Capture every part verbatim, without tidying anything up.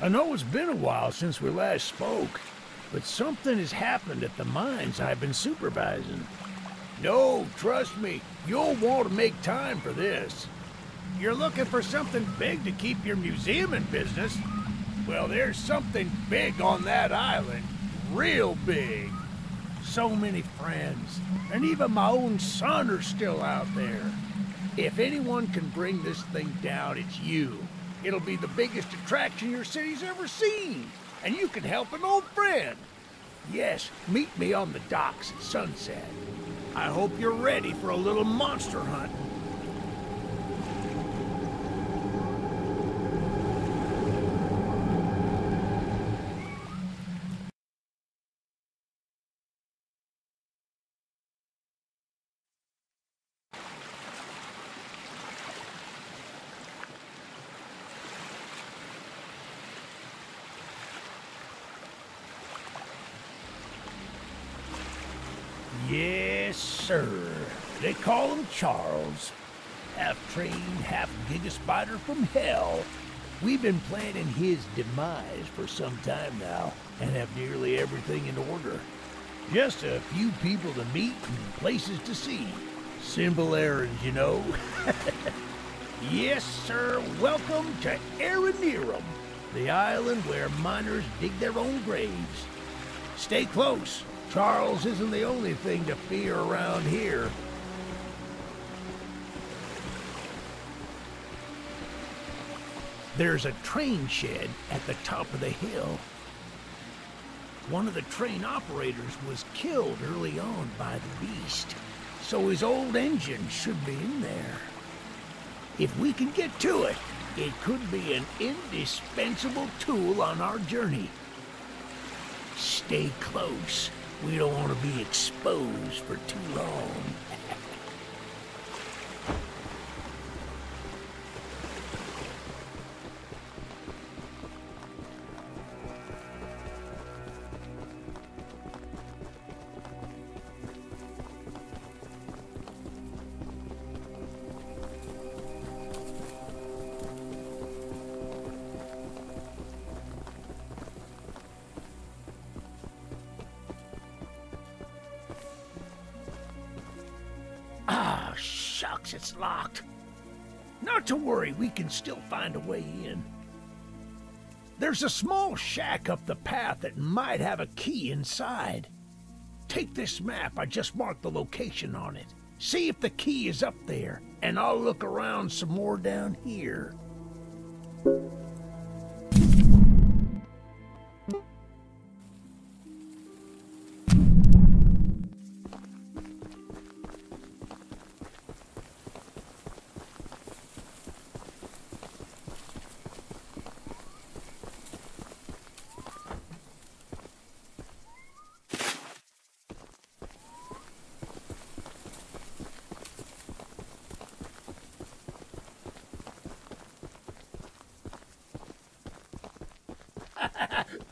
I know it's been a while since we last spoke, but something has happened at the mines I've been supervising. No, trust me, you'll want to make time for this. You're looking for something big to keep your museum in business? Well, there's something big on that island. Real big. So many friends, and even my own son are still out there. If anyone can bring this thing down, it's you. It'll be the biggest attraction your city's ever seen, and you can help an old friend. Yes, meet me on the docks at sunset. I hope you're ready for a little monster hunt. Yes, sir. They call him Charles. Half-trained, half-gigaspider from hell. We've been planning his demise for some time now, and have nearly everything in order. Just a few people to meet and places to see. Simple errands, you know. Yes, sir. Welcome to Aranearum, the island where miners dig their own graves. Stay close. Charles isn't the only thing to fear around here. There's a train shed at the top of the hill. One of the train operators was killed early on by the beast, so his old engine should be in there. If we can get to it, it could be an indispensable tool on our journey. Stay close. We don't want to be exposed for too long. Shucks, it's locked. Not to worry, we can still find a way in. There's a small shack up the path that might have a key inside. Take this map, I just marked the location on it. See if the key is up there, and I'll look around some more down here.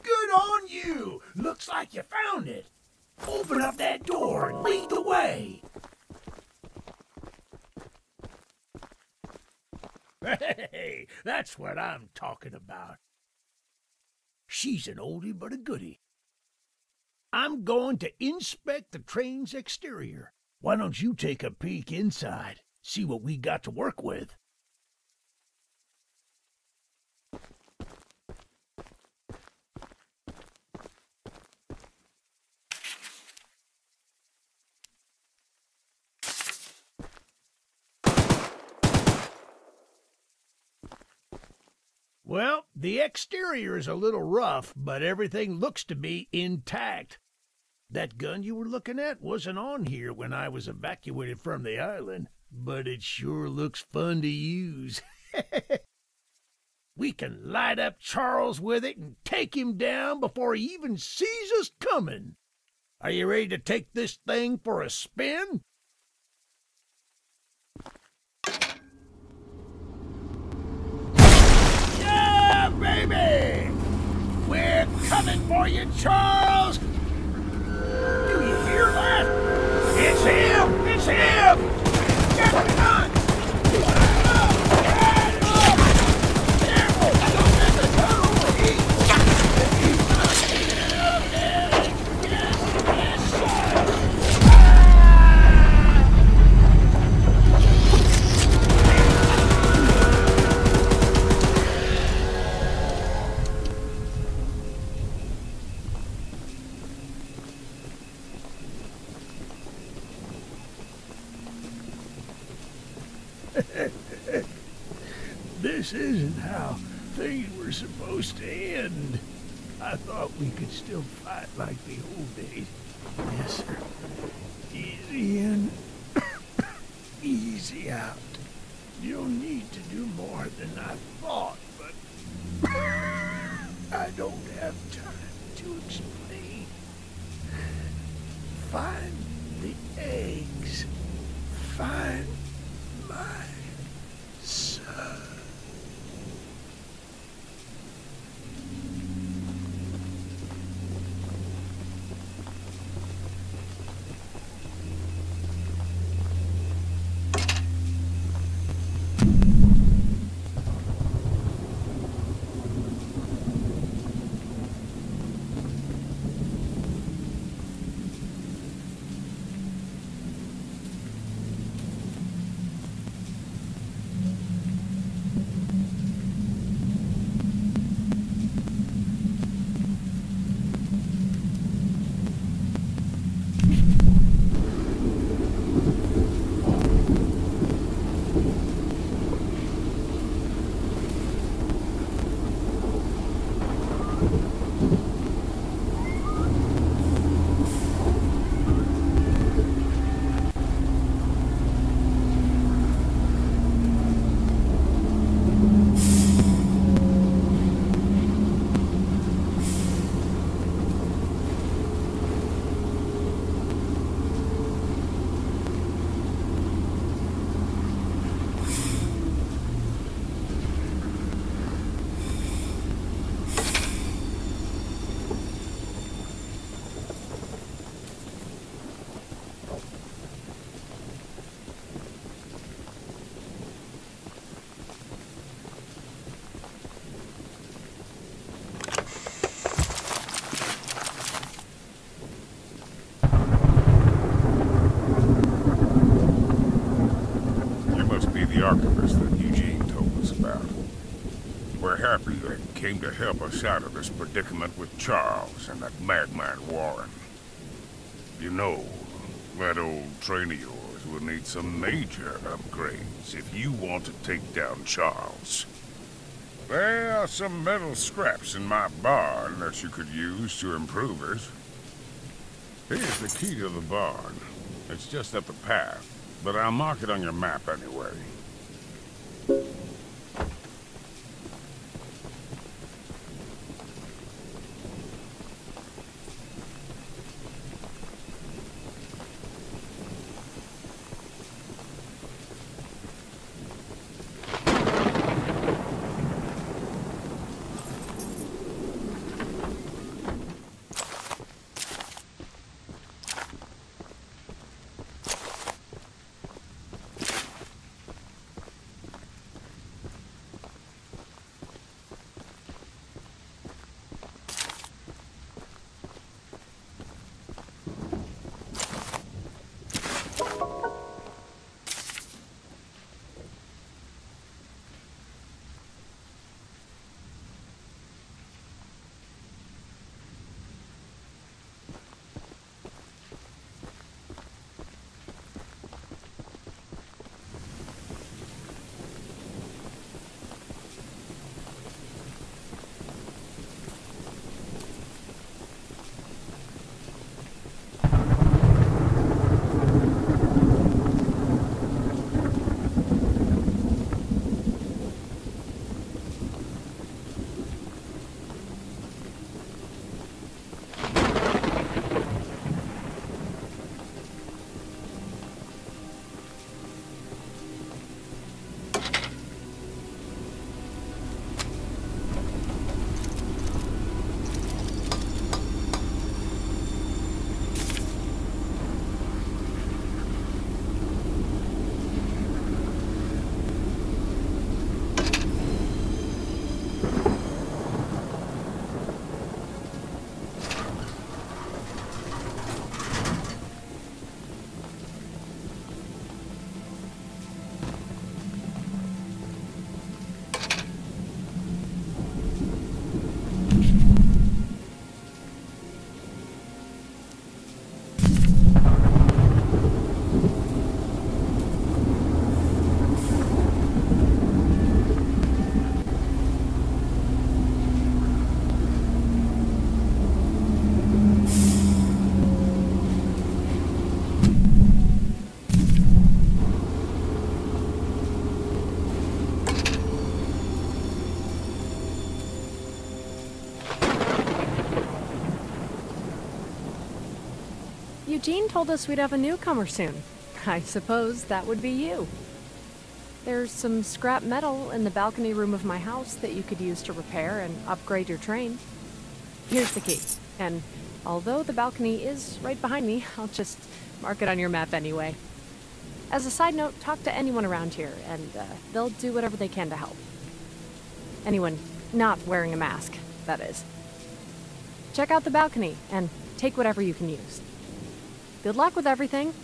Good on you! Looks like you found it! Open up that door and lead the way! Hey, that's what I'm talking about. She's an oldie but a goodie. I'm going to inspect the train's exterior. Why don't you take a peek inside, see what we got to work with? Well, the exterior is a little rough, but everything looks to be intact. That gun you were looking at wasn't on here when I was evacuated from the island, but it sure looks fun to use. We can light up Charles with it and take him down before he even sees us coming. Are you ready to take this thing for a spin? Baby! We're coming for you, Charles! Do you hear that? It's him! It's him! Get the gun! Get him! Get him! Careful! Don't let the gun overheat! this isn't how things were supposed to end. I thought we could still fight like the old days. Yes, sir. Easy in, easy out. You'll need to do more than I thought, but I don't have time to explain. Find the eggs. Find my son. Archivist that Eugene told us about. We're happy they came to help us out of this predicament with Charles and that madman Warren. You know, that old train of yours will need some major upgrades if you want to take down Charles. There are some metal scraps in my barn that you could use to improve it. Here's the key to the barn. It's just up the path, but I'll mark it on your map anyway. Eugene told us we'd have a newcomer soon. I suppose that would be you. There's some scrap metal in the balcony room of my house that you could use to repair and upgrade your train. Here's the key, and although the balcony is right behind me, I'll just mark it on your map anyway. As a side note, talk to anyone around here, and uh, they'll do whatever they can to help. Anyone not wearing a mask, that is. Check out the balcony, and take whatever you can use. Good luck with everything.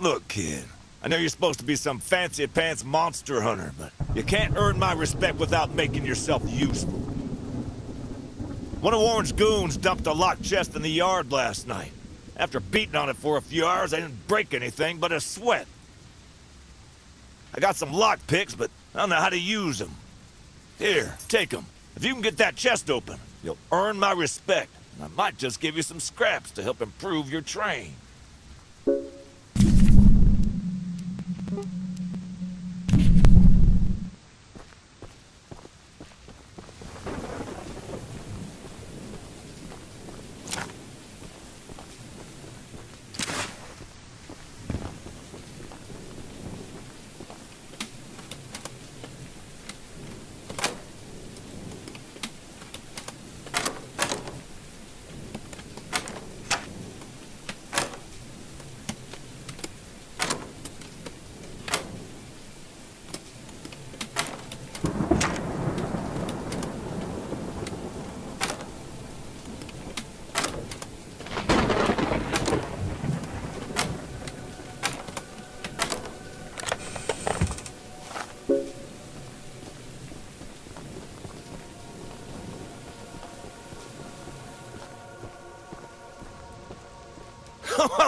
Look, kid, I know you're supposed to be some fancy-pants monster hunter, but you can't earn my respect without making yourself useful. One of Warren's goons dumped a locked chest in the yard last night. After beating on it for a few hours, I didn't break anything but a sweat. I got some lockpicks, but I don't know how to use them. Here, take them. If you can get that chest open, you'll earn my respect, and I might just give you some scraps to help improve your train.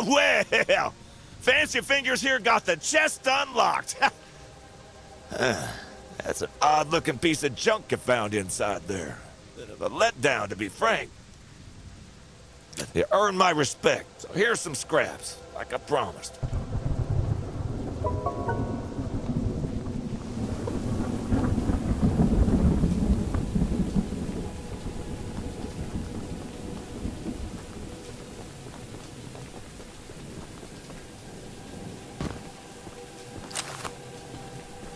Well, Fancy Fingers here got the chest unlocked. uh, that's an odd-looking piece of junk you found inside there. Bit of a letdown, to be frank. You earned my respect, so here's some scraps, like I promised.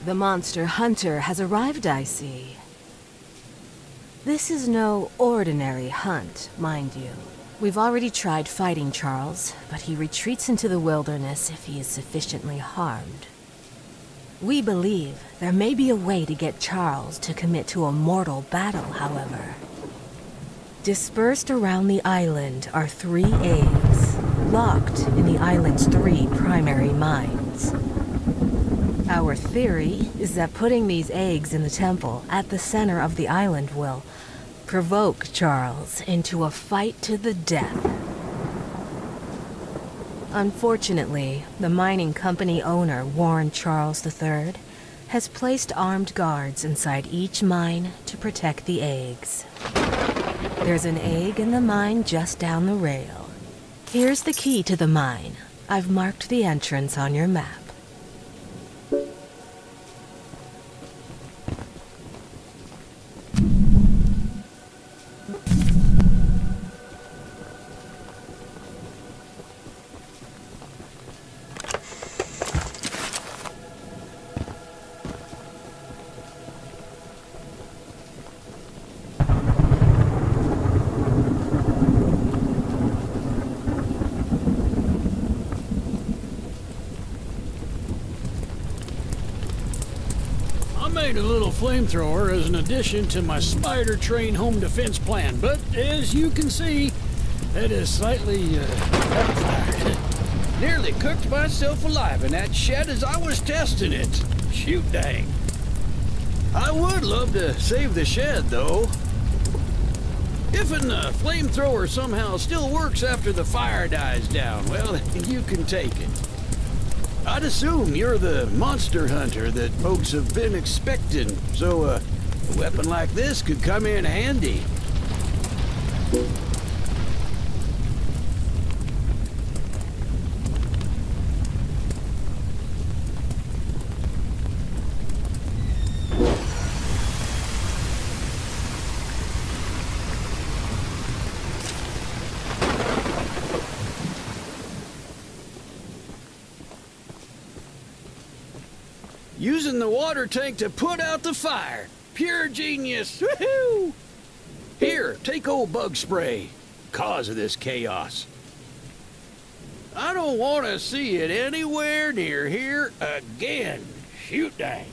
The monster hunter has arrived, I see. This is no ordinary hunt, mind you. We've already tried fighting Charles, but he retreats into the wilderness if he is sufficiently harmed. We believe there may be a way to get Charles to commit to a mortal battle, however. Dispersed around the island are three eggs, locked in the island's three primary mines. Our theory is that putting these eggs in the temple at the center of the island will provoke Charles into a fight to the death. Unfortunately, the mining company owner, Warren Charles the third, has placed armed guards inside each mine to protect the eggs. There's an egg in the mine just down the rail. Here's the key to the mine. I've marked the entrance on your map. I made a little flamethrower as an addition to my spider train home defense plan, but as you can see, that is slightly uh, backfired. Nearly cooked myself alive in that shed as I was testing it. Shoot dang. I would love to save the shed, though. If a uh, flamethrower somehow still works after the fire dies down, well, you can take it. I'd assume you're the monster hunter that folks have been expecting, so uh, a weapon like this could come in handy. Using the water tank to put out the fire. Pure genius. Woohoo! Here, take old bug spray. Cause of this chaos. I don't want to see it anywhere near here again. Shoot dang.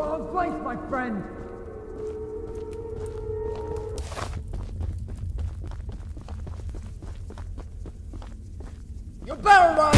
wrong place, my friend! You better run!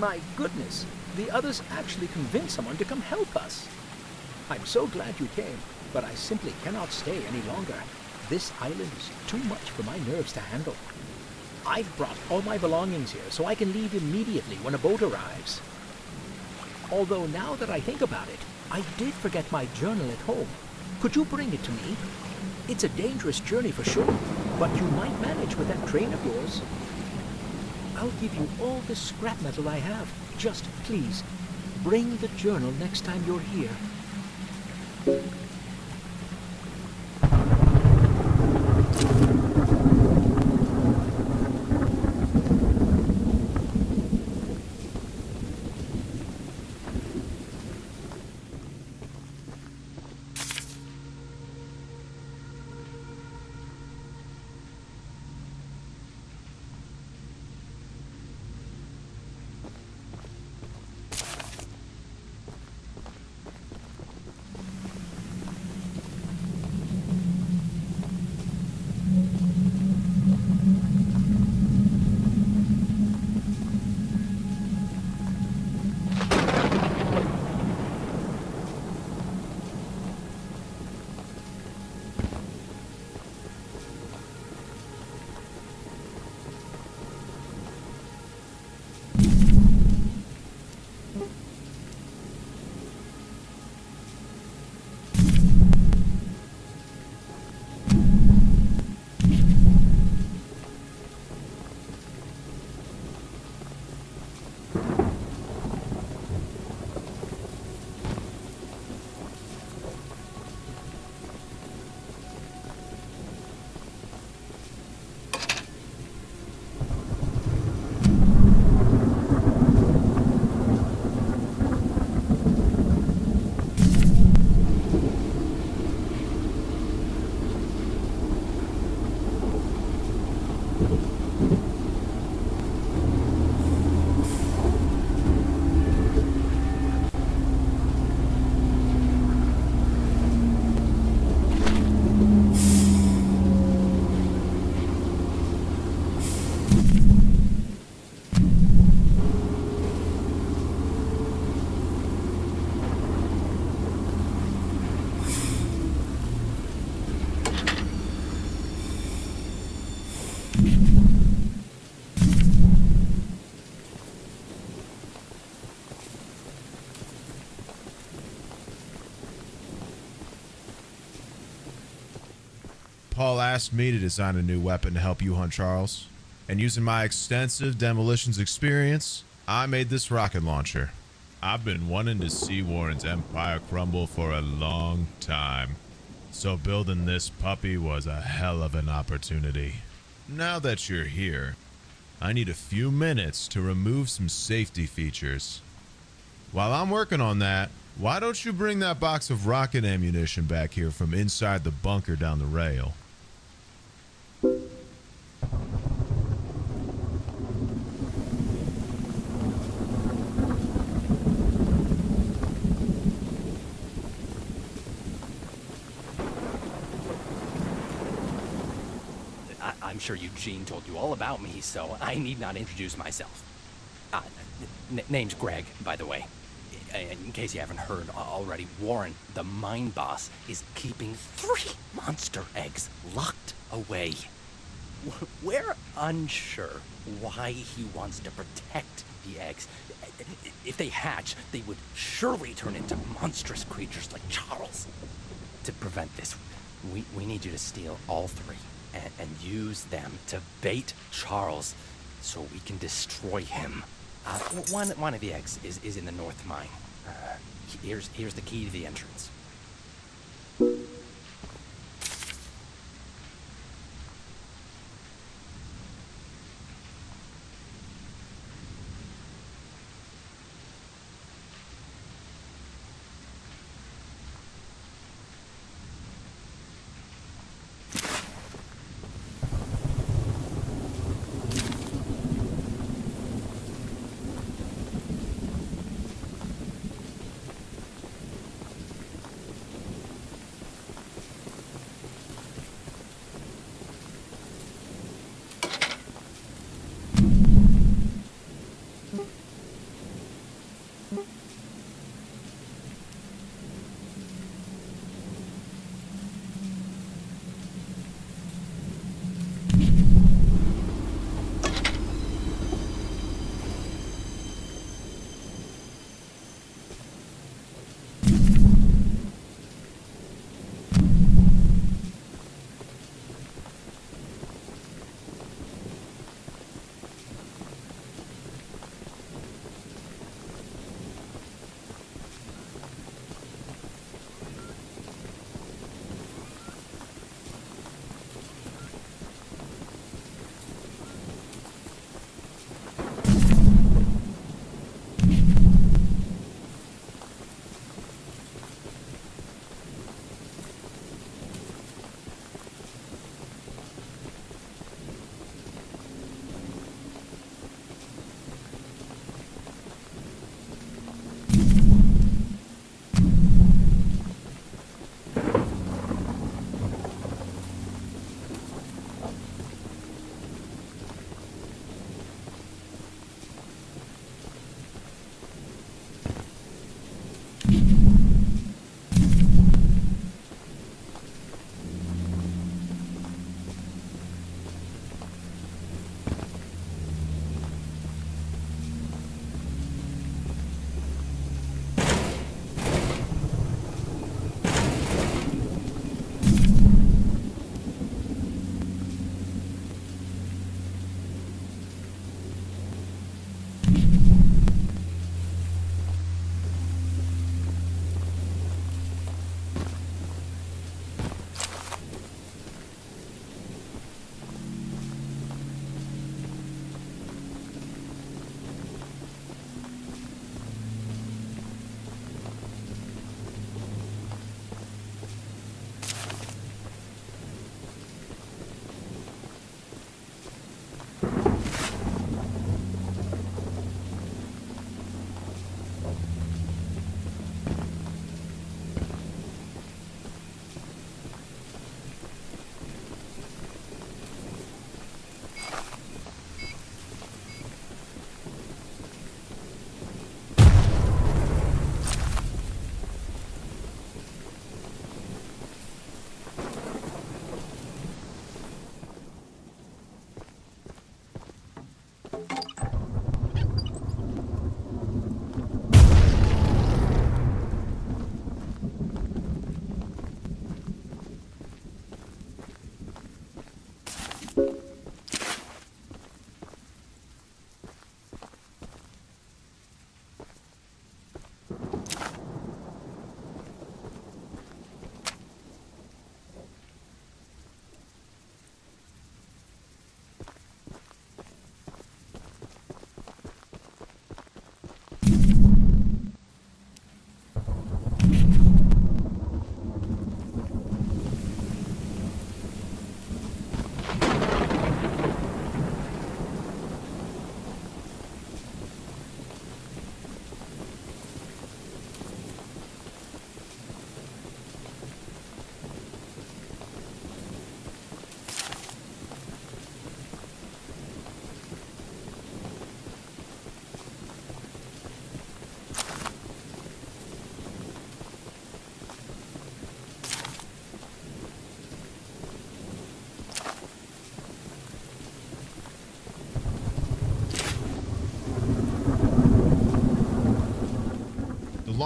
My goodness, the others actually convinced someone to come help us. I'm so glad you came, but I simply cannot stay any longer. This island is too much for my nerves to handle. I've brought all my belongings here so I can leave immediately when a boat arrives. Although now that I think about it, I did forget my journal at home. Could you bring it to me? It's a dangerous journey for sure, but you might manage with that train of yours. I'll give you all the scrap metal I have. Just please, bring the journal next time you're here. Paul asked me to design a new weapon to help you hunt Charles, and using my extensive demolitions experience, I made this rocket launcher. I've been wanting to see Warren's empire crumble for a long time, so building this puppy was a hell of an opportunity. Now that you're here, I need a few minutes to remove some safety features. While I'm working on that, why don't you bring that box of rocket ammunition back here from inside the bunker down the rail? I I'm sure Eugene told you all about me, so I need not introduce myself. Uh, n name's Greg, by the way. In case you haven't heard already, Warren, the mine boss, is keeping three monster eggs locked away. We're unsure why he wants to protect the eggs. If they hatch, they would surely turn into monstrous creatures like Charles. To prevent this, we, we need you to steal all three and, and use them to bait Charles so we can destroy him. Uh, one, one of the eggs is, is in the north mine. Uh, here's, here's the key to the entrance.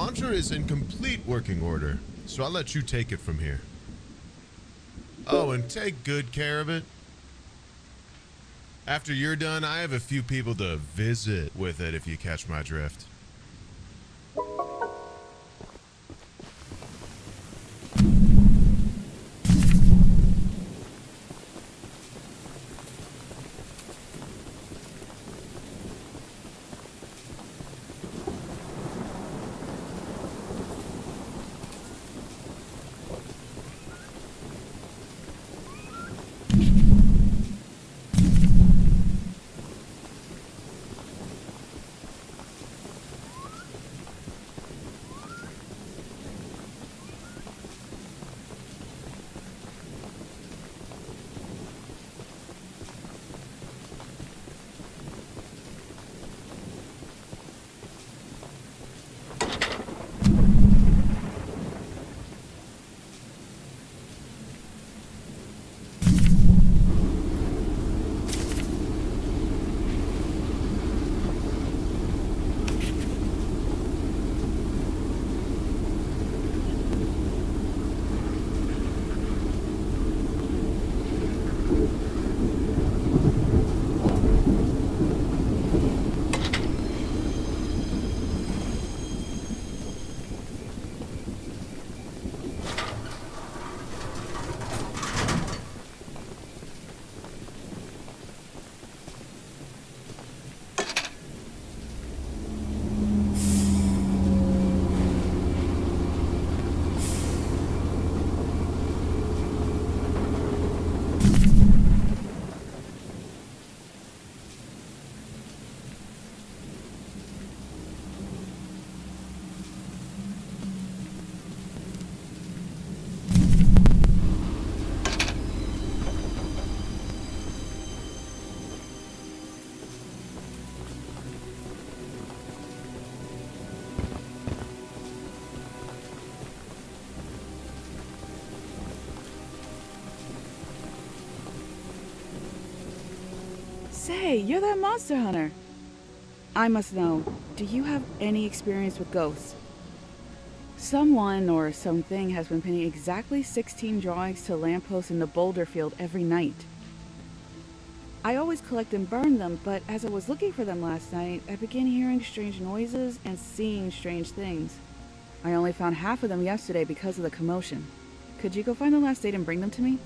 launcher is in complete working order, so I'll let you take it from here. Oh, and take good care of it. After you're done, I have a few people to visit with it, if you catch my drift. Say, you're that monster hunter. I must know, do you have any experience with ghosts? Someone or something has been pinning exactly sixteen drawings to lampposts in the boulder field every night. I always collect and burn them, but as I was looking for them last night, I began hearing strange noises and seeing strange things. I only found half of them yesterday because of the commotion. Could you go find the last date and bring them to me?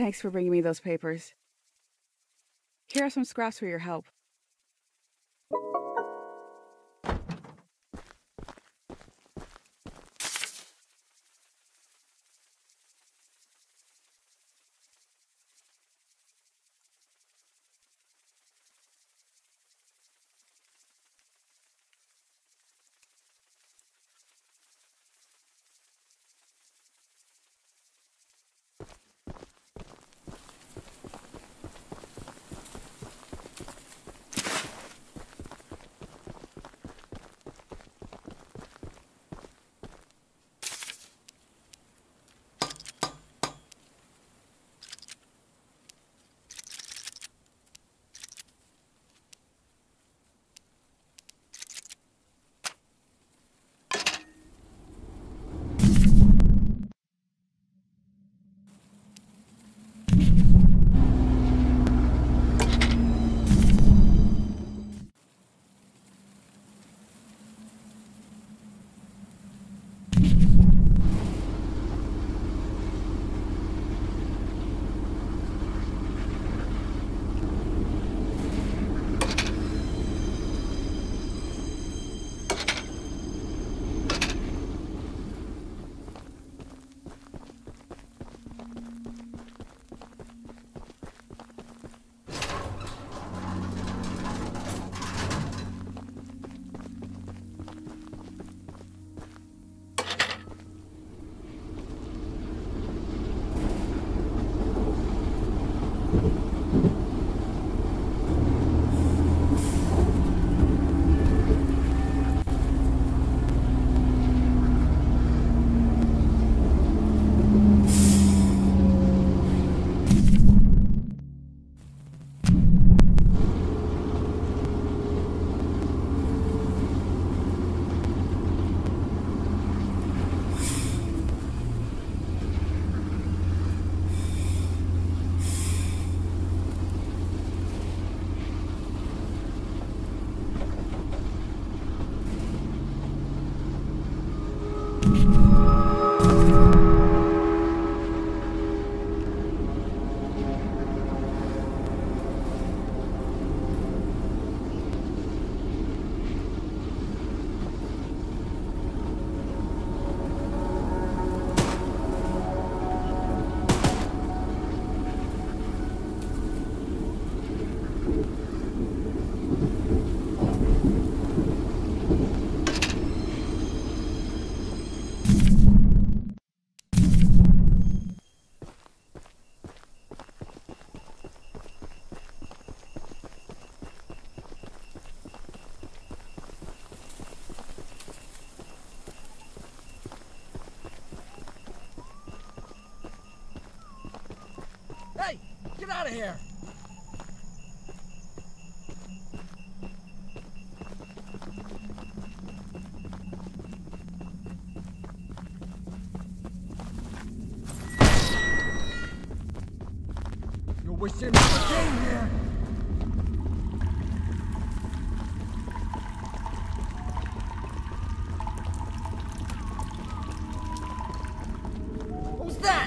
Thanks for bringing me those papers. Here are some scraps for your help. Out of here. You're wishing me came here. What was that?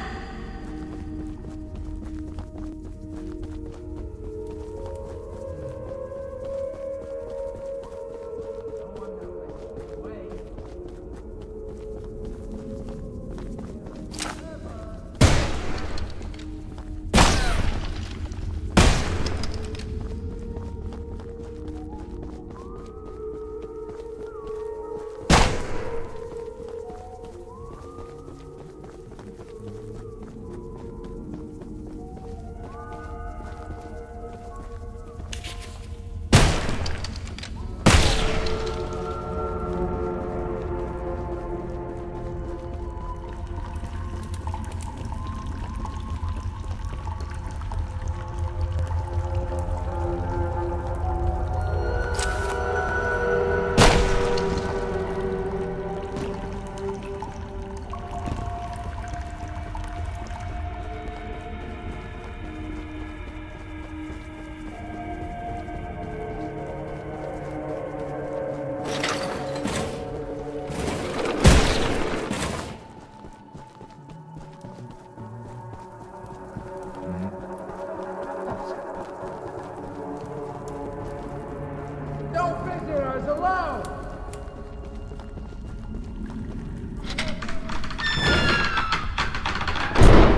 No visitors allowed!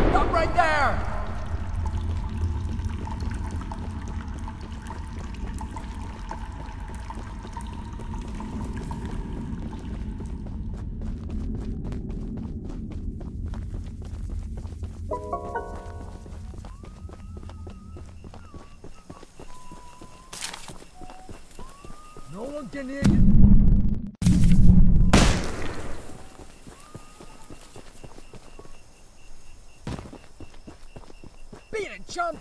Stop right there! No one can hear you. Beat it, chump!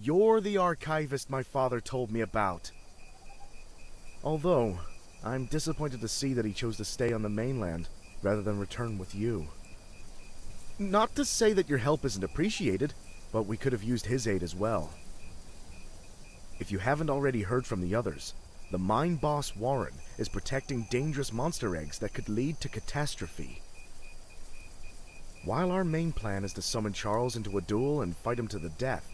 You're the archivist my father told me about. Although, I'm disappointed to see that he chose to stay on the mainland rather than return with you. Not to say that your help isn't appreciated, but we could have used his aid as well. If you haven't already heard from the others, the mine boss Warren is protecting dangerous monster eggs that could lead to catastrophe. While our main plan is to summon Charles into a duel and fight him to the death,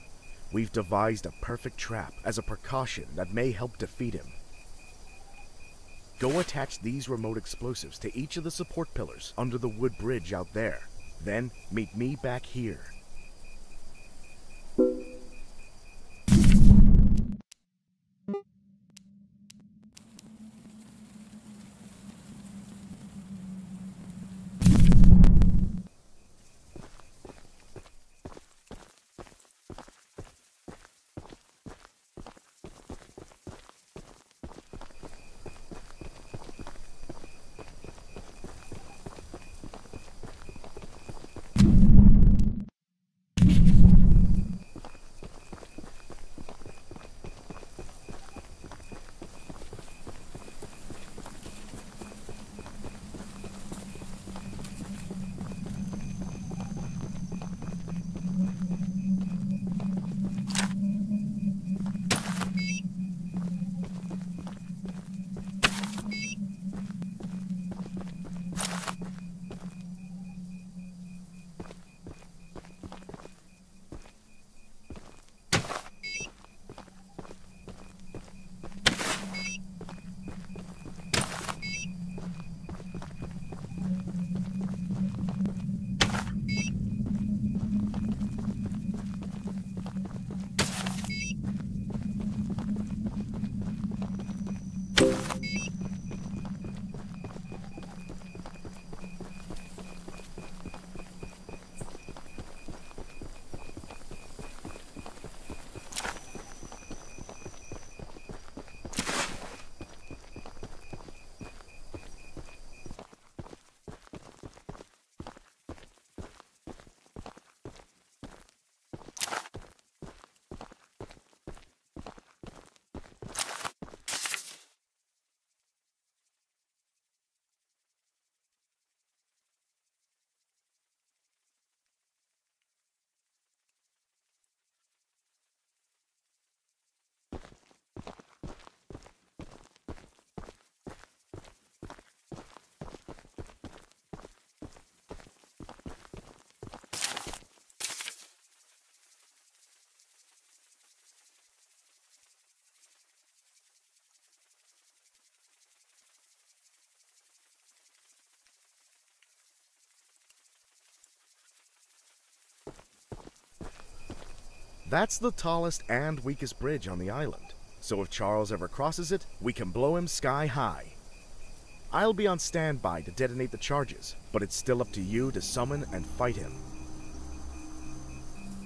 we've devised a perfect trap as a precaution that may help defeat him. Go attach these remote explosives to each of the support pillars under the wood bridge out there. Then meet me back here. That's the tallest and weakest bridge on the island, so if Charles ever crosses it, we can blow him sky high. I'll be on standby to detonate the charges, but it's still up to you to summon and fight him.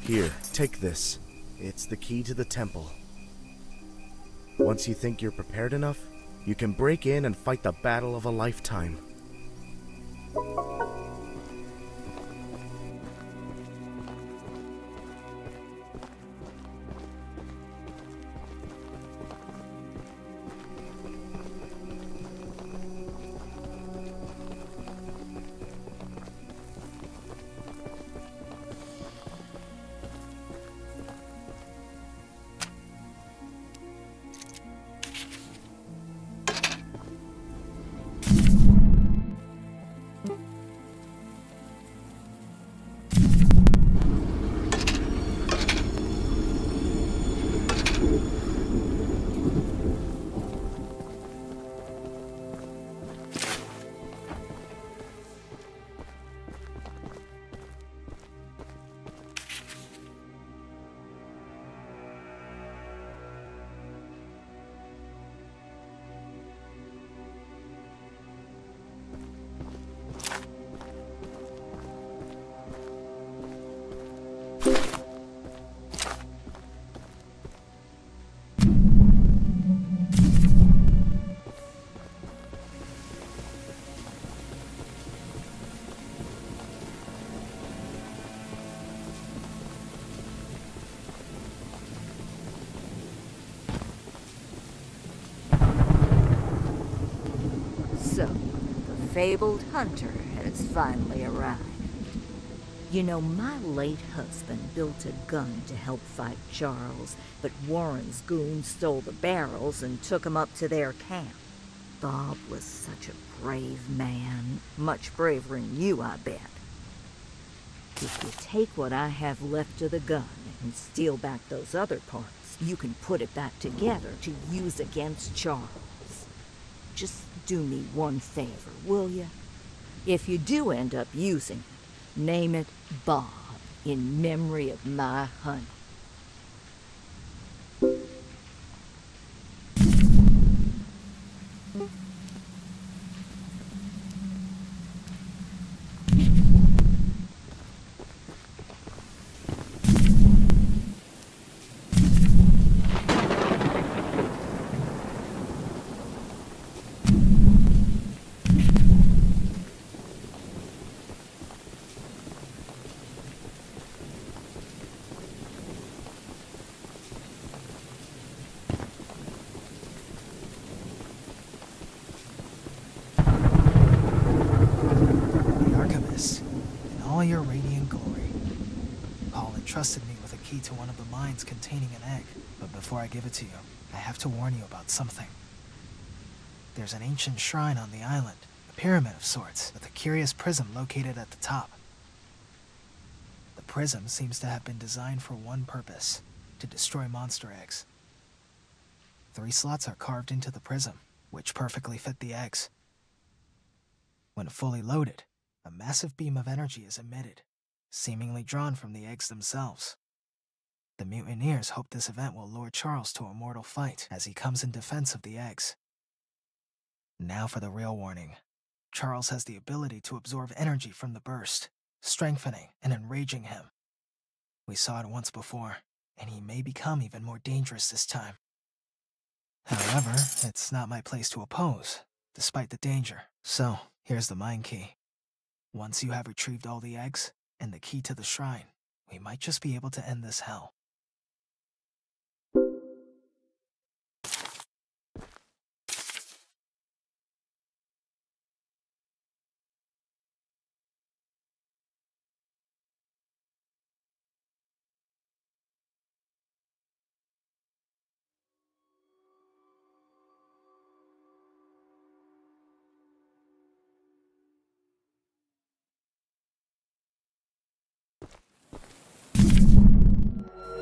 Here, take this. It's the key to the temple. Once you think you're prepared enough, you can break in and fight the battle of a lifetime. The fabled hunter has finally arrived. You know, my late husband built a gun to help fight Charles, but Warren's goons stole the barrels and took him up to their camp. Bob was such a brave man, much braver than you, I bet. If you take what I have left of the gun and steal back those other parts, you can put it back together to use against Charles. Just do me one favor, will you? If you do end up using it, name it Bob, in memory of my honey. Trusted me with a key to one of the mines containing an egg, but before I give it to you, I have to warn you about something. There's an ancient shrine on the island, a pyramid of sorts, with a curious prism located at the top. The prism seems to have been designed for one purpose, to destroy monster eggs. Three slots are carved into the prism, which perfectly fit the eggs. When fully loaded, a massive beam of energy is emitted, seemingly drawn from the eggs themselves. The mutineers hope this event will lure Charles to a mortal fight as he comes in defense of the eggs. Now for the real warning. Charles has the ability to absorb energy from the burst, strengthening and enraging him. We saw it once before, and he may become even more dangerous this time. However, it's not my place to oppose, despite the danger. So, here's the mine key. Once you have retrieved all the eggs, and the key to the shrine, we might just be able to end this hell. You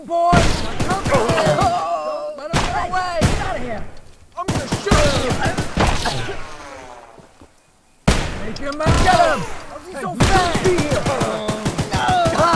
him, boys! Don't go away! Oh. Let him get away! Get out of here! I'm gonna shoot him! Take him out! Get him! How's he so fast? Be here! Oh. No! Oh.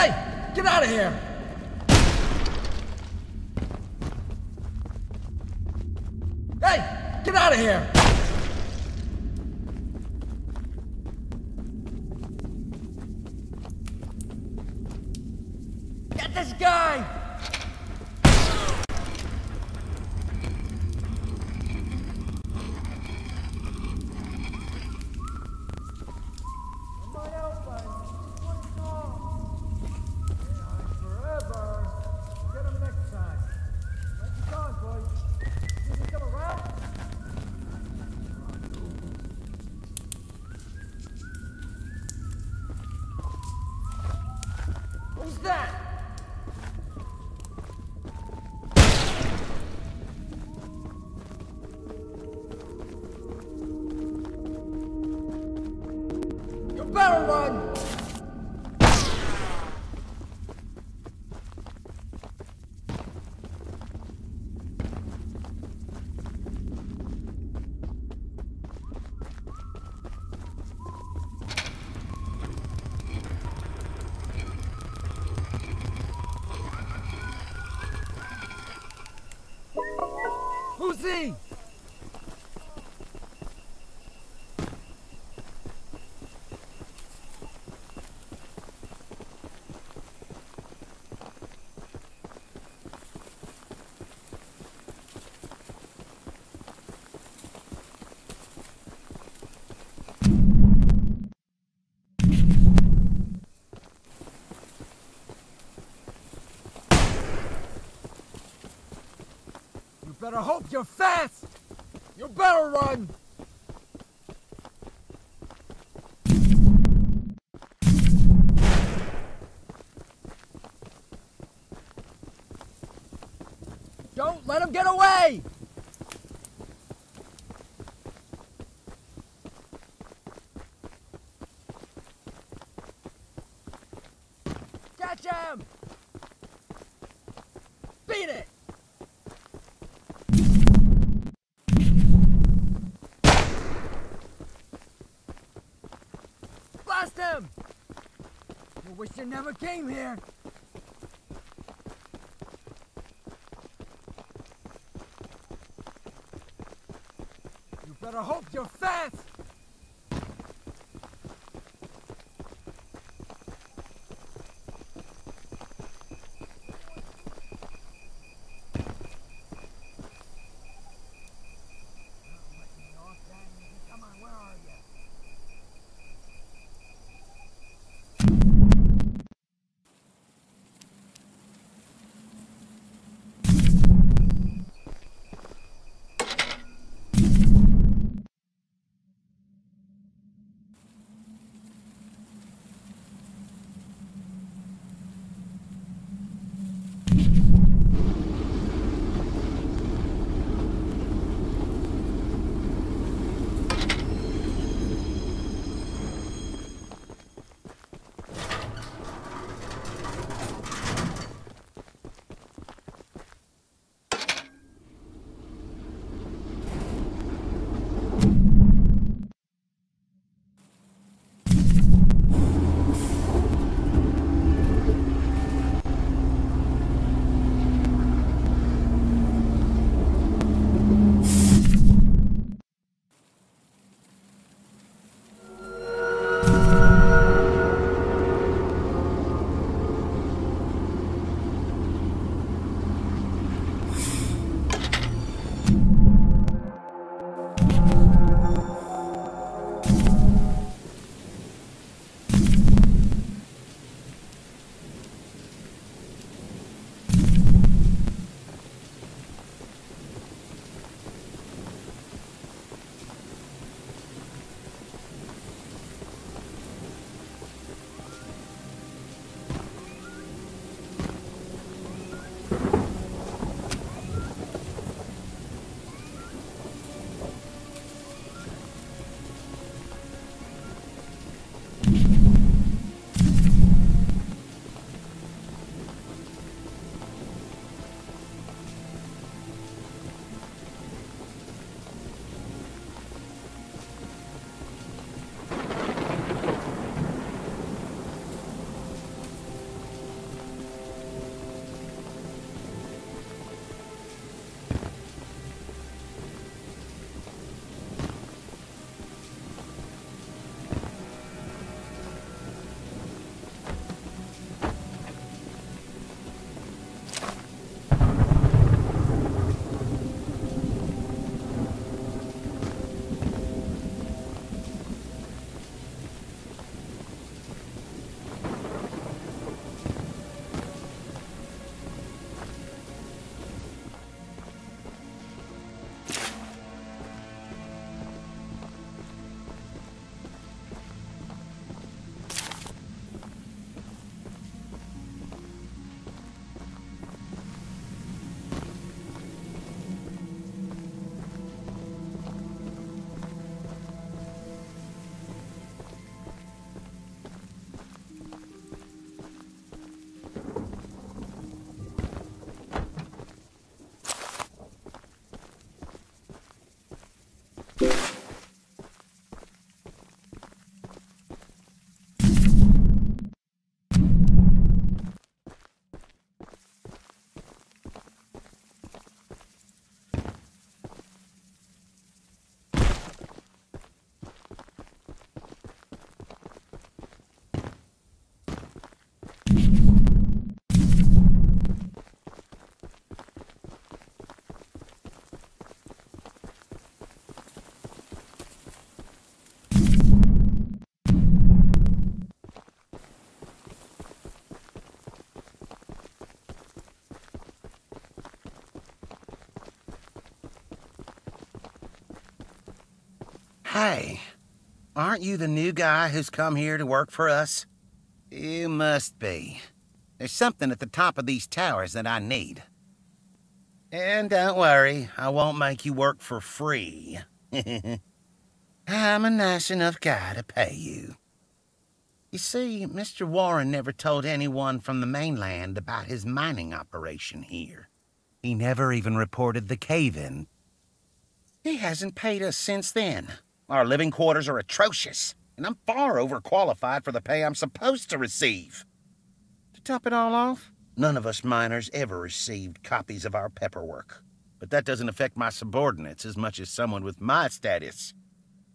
Hey, get out of here! Hey, get out of here! Get this guy! Who's he? You better hope you're fast! You better run! Don't let him get away! Catch him! Beat it! Him. I wish you never came here. You better hope you're fast. Hey, aren't you the new guy who's come here to work for us? You must be. There's something at the top of these towers that I need. And don't worry, I won't make you work for free. I'm a nice enough guy to pay you. You see, Mister Warren never told anyone from the mainland about his mining operation here. He never even reported the cave-in. He hasn't paid us since then. Our living quarters are atrocious, and I'm far overqualified for the pay I'm supposed to receive. To top it all off, none of us miners ever received copies of our paperwork. But that doesn't affect my subordinates as much as someone with my status.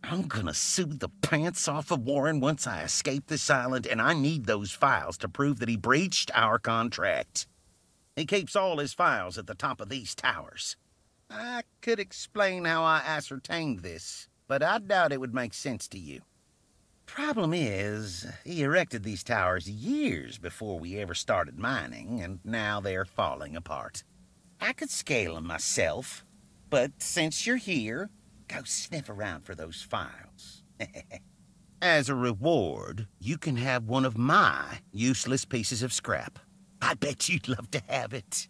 I'm gonna sue the pants off of Warren once I escape this island, and I need those files to prove that he breached our contract. He keeps all his files at the top of these towers. I could explain how I ascertained this, but I doubt it would make sense to you. Problem is, he erected these towers years before we ever started mining, and now they're falling apart. I could scale them myself, but since you're here, go sniff around for those files. As a reward, you can have one of my useless pieces of scrap. I bet you'd love to have it.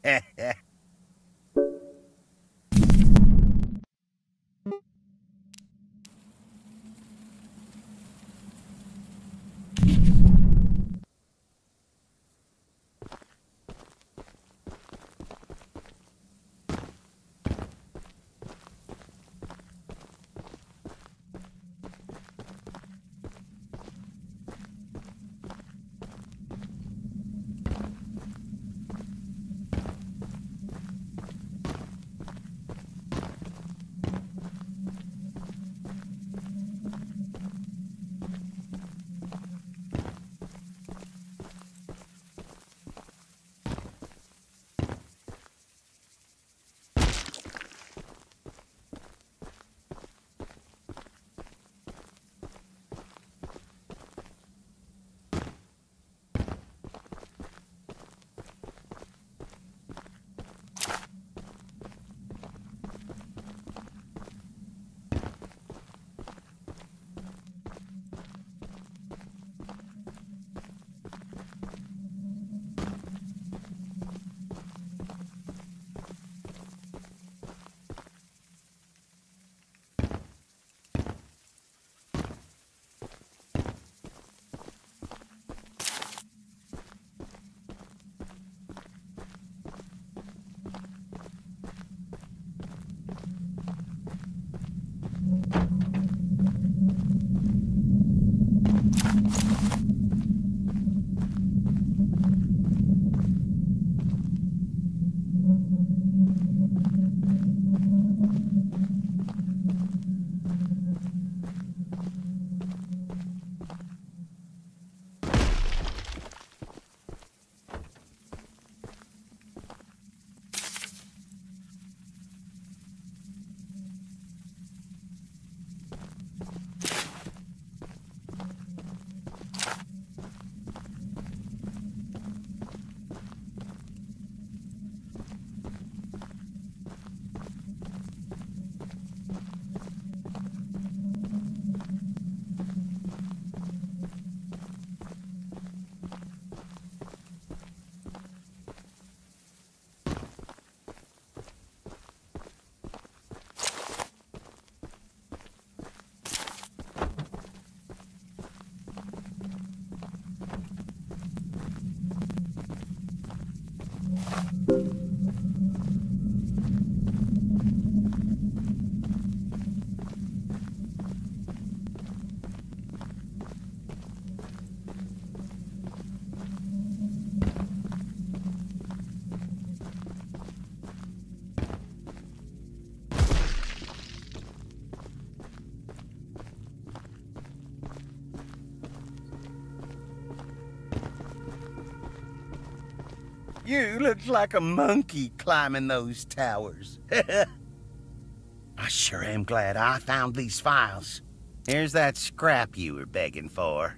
You look like a monkey climbing those towers. I sure am glad I found these files. Here's that scrap you were begging for.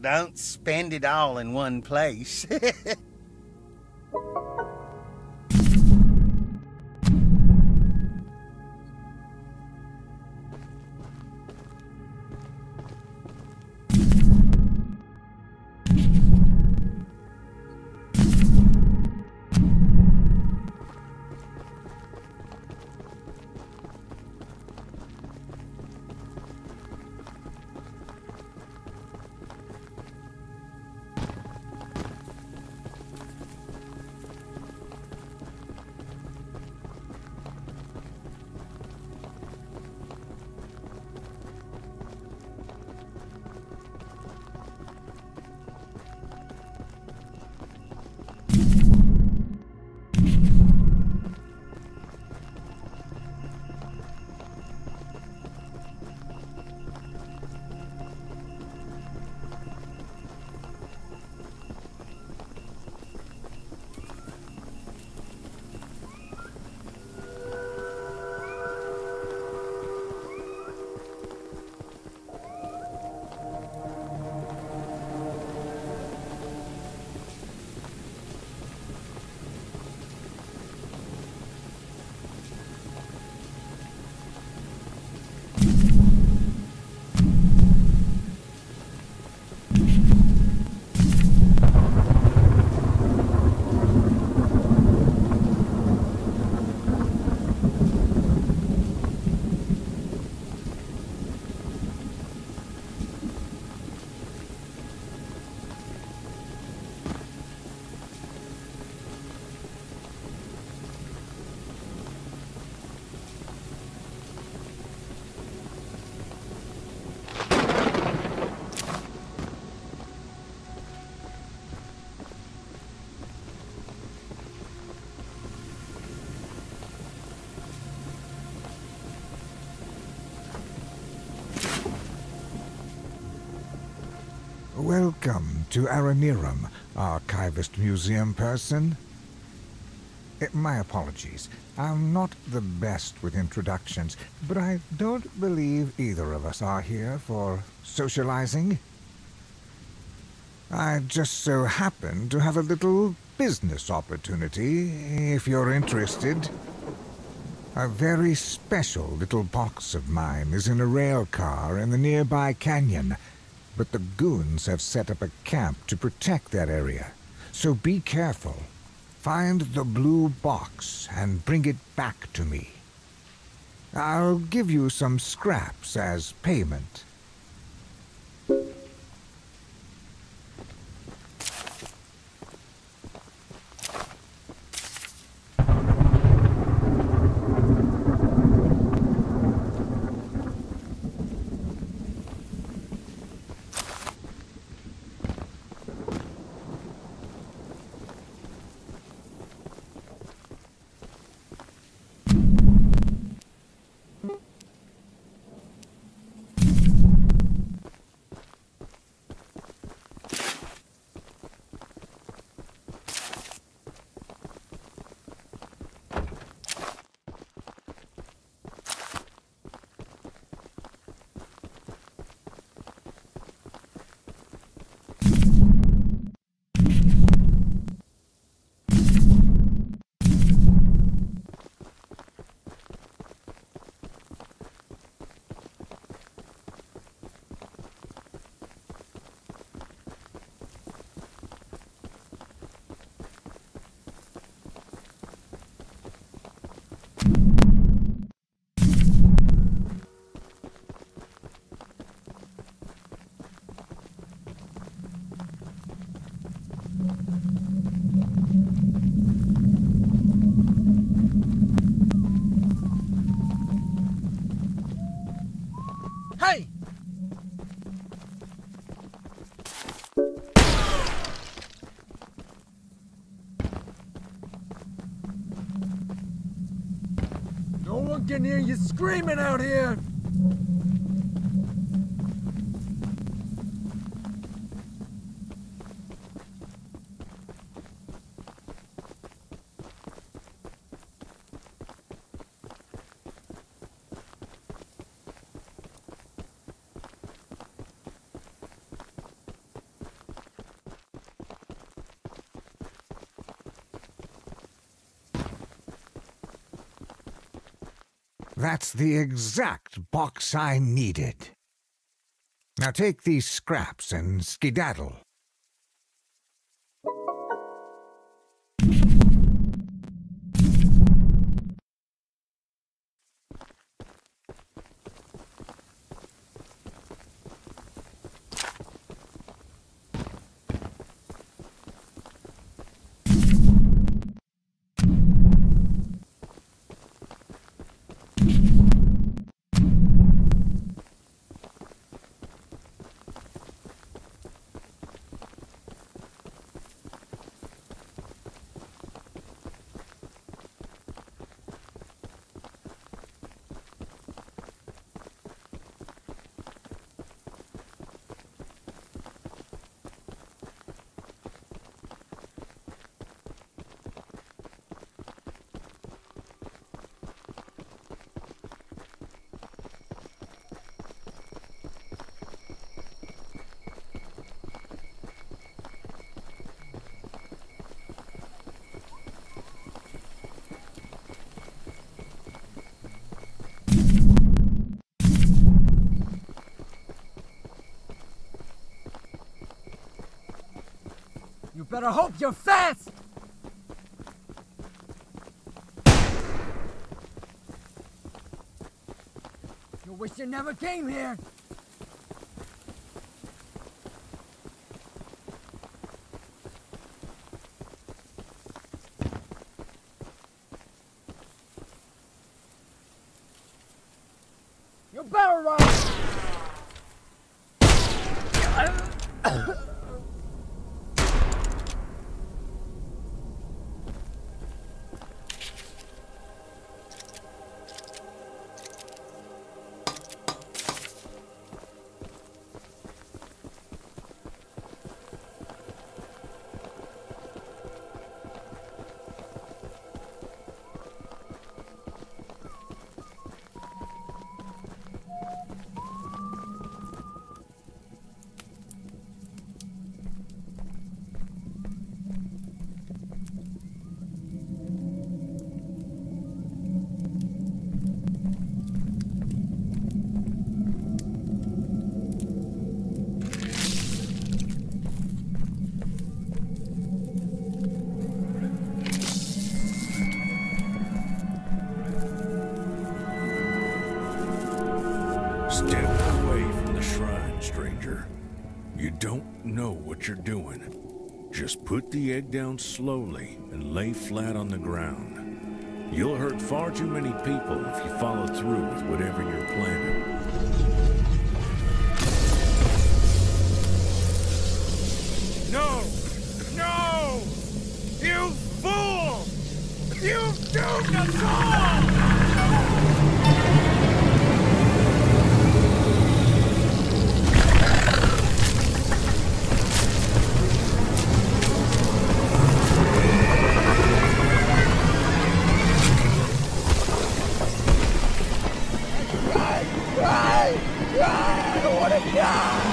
Don't spend it all in one place. Welcome to Aranearum, archivist museum person. My apologies. I'm not the best with introductions, but I don't believe either of us are here for socializing. I just so happen to have a little business opportunity, if you're interested. A very special little box of mine is in a rail car in the nearby canyon, but the goons have set up a camp to protect that area, so be careful. Find the blue box and bring it back to me. I'll give you some scraps as payment. I can hear you screaming out here! That's the exact box I needed. Now take these scraps and skedaddle. Better hope you're fast! You wish you never came here! You better run! Step away from the shrine, stranger. You don't know what you're doing. Just put the egg down slowly and lay flat on the ground. You'll hurt far too many people if you follow through with whatever you're planning. No! No! You fool! You've doomed us all! Yeah!